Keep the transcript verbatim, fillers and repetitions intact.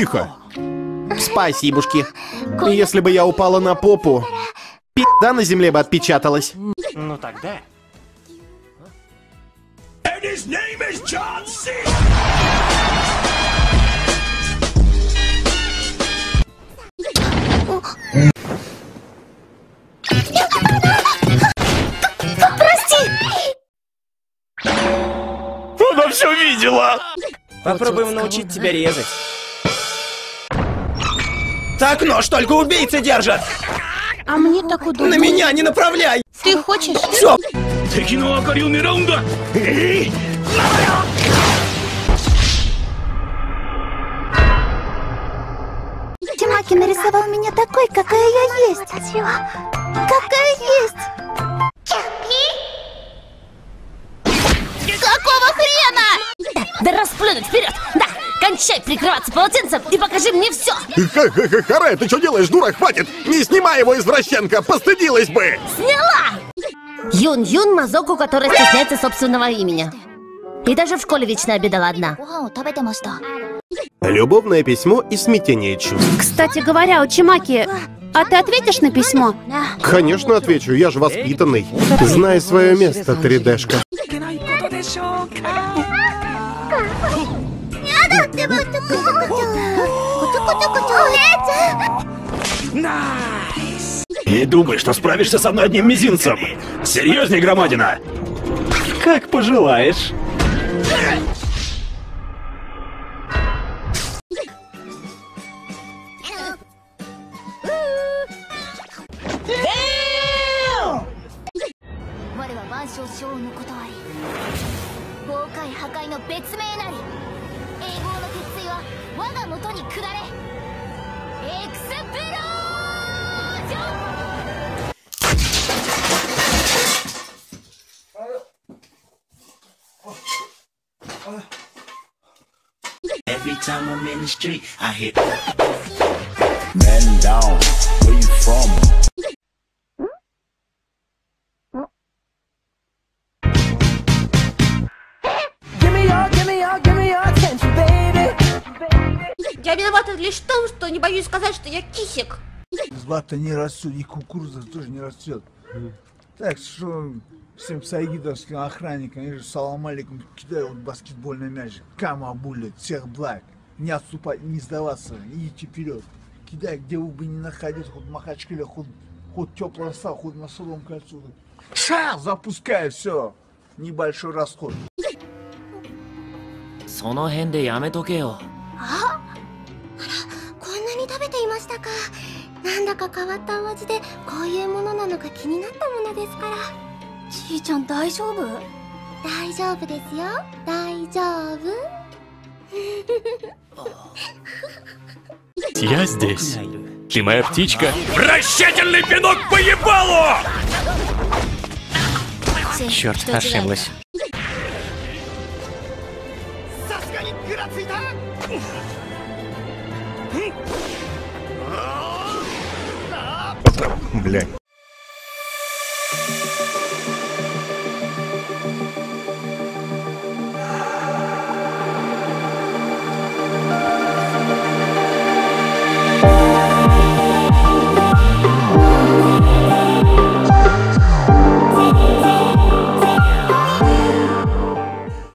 тихо. Спасибушки. Если бы я упала на попу, пи***да на земле бы отпечаталась. Ну тогда... Прости! Она все видела! Попробуем научить тебя резать. Так нож только убийцы держат! А мне так удобно. На меня не направляй! Ты хочешь? Все! Тимаки нарисовал меня такой, какая я есть. Какая есть. Какого хрена? Да, да расплюнуть вперед! Да! Кончай прикрываться полотенцем и покажи мне все! Ха-ха-ха-харе, ты что делаешь, дура? Хватит! Не снимай его, извращенка! Постыдилась бы! Сняла! Юн-Юн — мазоку, которая стесняется собственного имени. И даже в школе вечно обедала одна. Любовное письмо и смятение чувств. Кстати говоря, у Чимаки... А ты ответишь на письмо? Конечно отвечу, я же воспитанный. Знай свое место, три-дэшка. Не думай, что справишься со мной одним мизинцем. Серьезней, громадина. Как пожелаешь. Я виновата лишь в том, что не боюсь сказать, что я кисик. Злато не растет, и кукуруза тоже не растет. Так что всем саигидовским охранникам, я же салам алейкум кидаю вот баскетбольный мяч. Камабуля, всех благ. Не отступать, не сдаваться, идите вперед. Кидай, где вы бы ни находились, хоть в Махачкале, хоть, хоть теплый стал, хоть на Садовом кольцу. Ша! Запускай, все. Небольшой расход. А? なんだか変わったお味でこういうものなのか気になったものですからちーちゃん大丈夫大丈夫ですよ大丈夫 Я здесь. Ты моя птичка. Вращательный пинок по ебалу! Черт, ошиблась. Бля.